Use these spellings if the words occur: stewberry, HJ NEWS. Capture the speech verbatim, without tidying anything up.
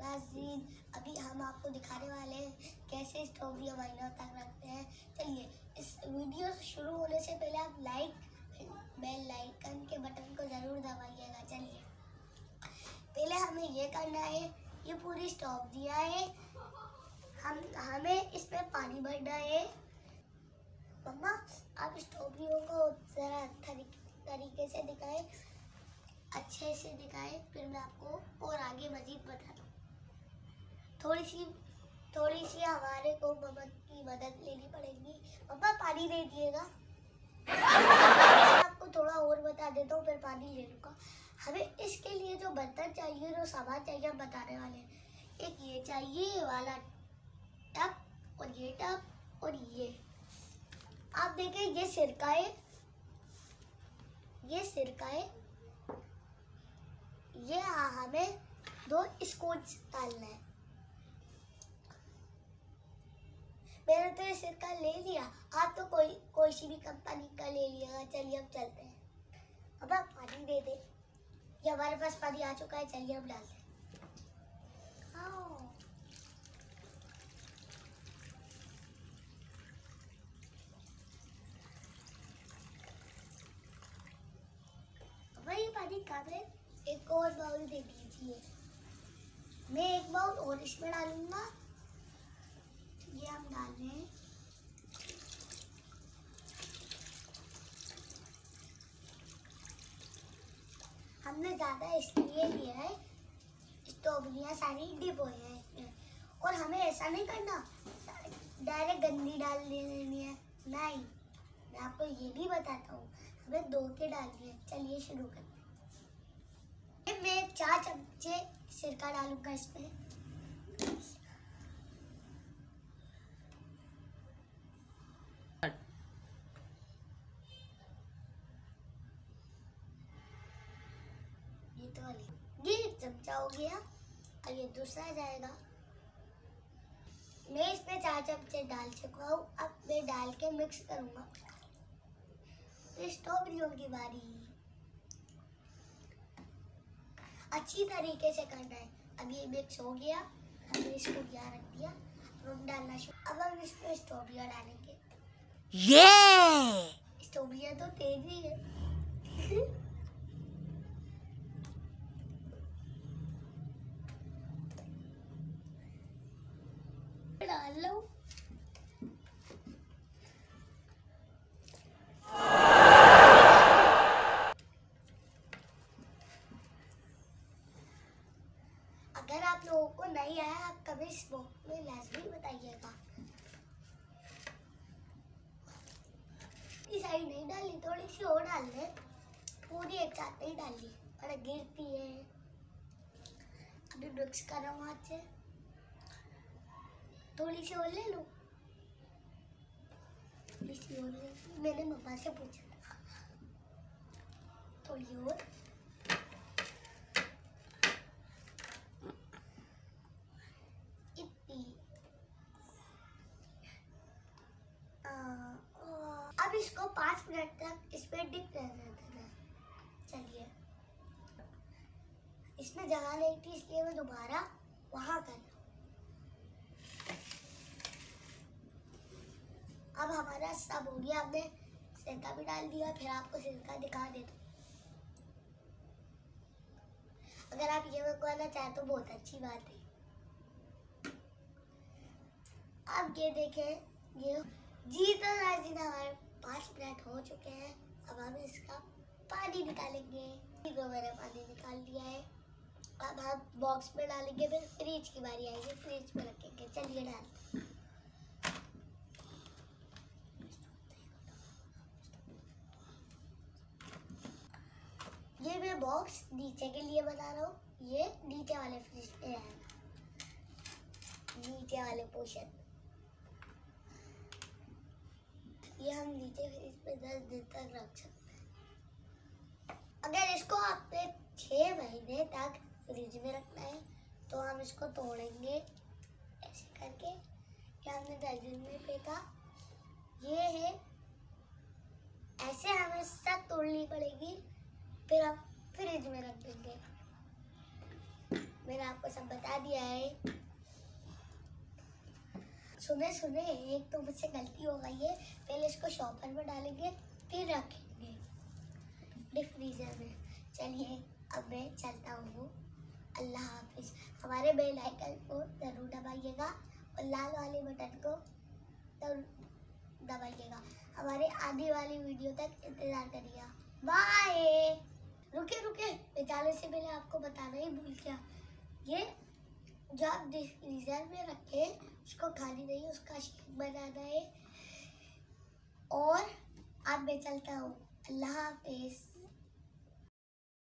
नाज़रीन, अभी हम आपको दिखाने वाले हैं कैसे स्ट्रॉबेरी महीना तक रखते हैं। चलिए, इस वीडियो शुरू होने से पहले आप लाइक बेल आइकन के बटन को ज़रूर दबाइएगा। चलिए, पहले हमें ये करना है, ये पूरी स्ट्रॉबेरी दिया है, हम हमें इसमें पानी भरना है। मम्मा, आप स्ट्रॉबेरियों को ज़रा तरीके से दिखाएं, अच्छे से दिखाएं, फिर मैं आपको और आगे मज़ीद बता दूँ। थोड़ी सी थोड़ी सी हमारे को मदद की मदद लेनी पड़ेगी। मम्मा, पानी दे दिएगा। आपको थोड़ा और बता देता हूँ, फिर पानी ले लूँगा। हमें इसके लिए जो बर्तन चाहिए, जो सामान चाहिए, हम बताने वाले हैं। एक ये चाहिए, ये वाला टब, और ये टब, और ये आप देखें, ये सिरका है, ये सिरका है, ये हमें दो स्कूच डालना है। मैंने तो ये सिरका ले लिया, आप तो कोई कोई सी भी कंपनी का ले लिया। चलिए, अब चलते हैं। अब आप पानी दे दे, ये हमारे पास पानी आ चुका है। चलिए, अब डालते हैं। पानी काबरे एक और बाउल दे दीजिए। मैं एक बाउल और इसमें डालूंगा। ये हम डाल रहे हैं। हमने ज़्यादा इसलिए लिया है, स्ट्रॉबेरियाँ सारी डिप हो हैं इसमें, और हमें ऐसा नहीं करना डायरेक्ट गंदी डाल देनी है। नहीं, मैं आपको ये भी बताता हूँ, हमें दो के डालनी है। चलिए, शुरू करते हैं। मैं चार चमचे सिरका डालूंगा इसमें। ये तो ये एक चमचा हो गया, और ये दूसरा जाएगा। मैं इसमें चार चमचे डाल चुका हूँ। अब मैं डाल के मिक्स करूंगा। स्ट्रॉबेरियों की बारी, अच्छी तरीके से करना है। अब ये मिक्स हो गया, हमने इसको यहाँ रख दिया। अब हम डालना शुरू, अब हम इसमें स्ट्रॉबेरियाँ डालेंगे। ये स्ट्रॉबेरियाँ तो तेज ही है। डाल लो। अगर आप लोगों को नहीं आया, आप कभी स्मोक में लाजमी बताइएगा। इस साइड नहीं डाली, थोड़ी सी और डाल दे, पूरी एक साथ नहीं डाली, और गिरती है। अभी मिक्स कर रहा हूँ हाथ से। थोड़ी सी और ले लूँ, थोड़ी सी और ले लूँ। मैंने मम्मा से पूछा था, थोड़ी और। अब इसको पाँच मिनट तक इसमें डिप रहने देना। चलिए, इसमें जगह नहीं थी, इसलिए मैं दोबारा वहाँ कर रहा हूँ। अब हमारा सब हो गया। हमने सिरका भी डाल दिया। फिर आपको सिरका दिखा देता हूँ। अगर आप ये बनवाना चाहें तो बहुत अच्छी बात है। अब ये देखें, ये जी तो नाज़रीन, हमारे पाँच मिनट हो चुके हैं। अब हम इसका पानी निकालेंगे। तो मैंने पानी निकाल दिया है। अब हम बॉक्स में डालेंगे, फिर फ्रिज की बारी आएगी, फ्रिज में रखेंगे। चलिए, डालते हैं। ये मैं बॉक्स नीचे के लिए बना रहा हूँ। ये नीचे वाले फ्रिज में आएगा, नीचे वाले पोर्शन। ये हम नीचे फ्रिज में दस दिन तक रख सकते हैं। अगर इसको आपने छः महीने तक फ्रिज में रखना है, तो हम इसको तोड़ेंगे ऐसे करके। ये हमने दस दिन में फेंका। ये है, ऐसे हमें सब तोड़नी पड़ेगी, फिर हम फ्रिज में रख देंगे। मैंने आपको आपको सब बता दिया है। सुने सुने एक तो मुझसे गलती हो गई है, पहले इसको शॉपर में डालेंगे फिर रखेंगे डीप फ्रीजर में। चलिए अब मैं चलता हूँ, अल्लाह हाफिज़। हमारे बेल आइकन को ज़रूर दबाइएगा और लाल वाले बटन को जरूर दबाइएगा। हमारे आधी वाली वीडियो तक इंतज़ार करिएगा। बाय। रुके रुके मैं जाने से पहले आपको बताना ही भूल गया, ये जो आप डीप फ्रीजर में रखे उसको खाली नहीं, उसका शेक बनाना है। और आप मैं चलता हूँ, अल्लाह हाफिज़।